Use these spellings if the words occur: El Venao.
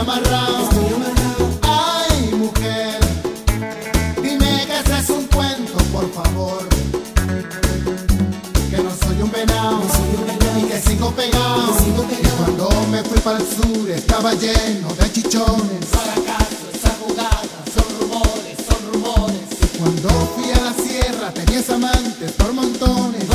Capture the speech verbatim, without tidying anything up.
amarrado. Ay, mujer, dime que ese es un cuento, por favor. Que no soy un venao y que sigo pegado. Y cuando me fui para el sur estaba lleno de chichones. ¿Para acaso esa jugada? Son rumores, son rumores. Y cuando fui a la sierra tenías amantes por montones.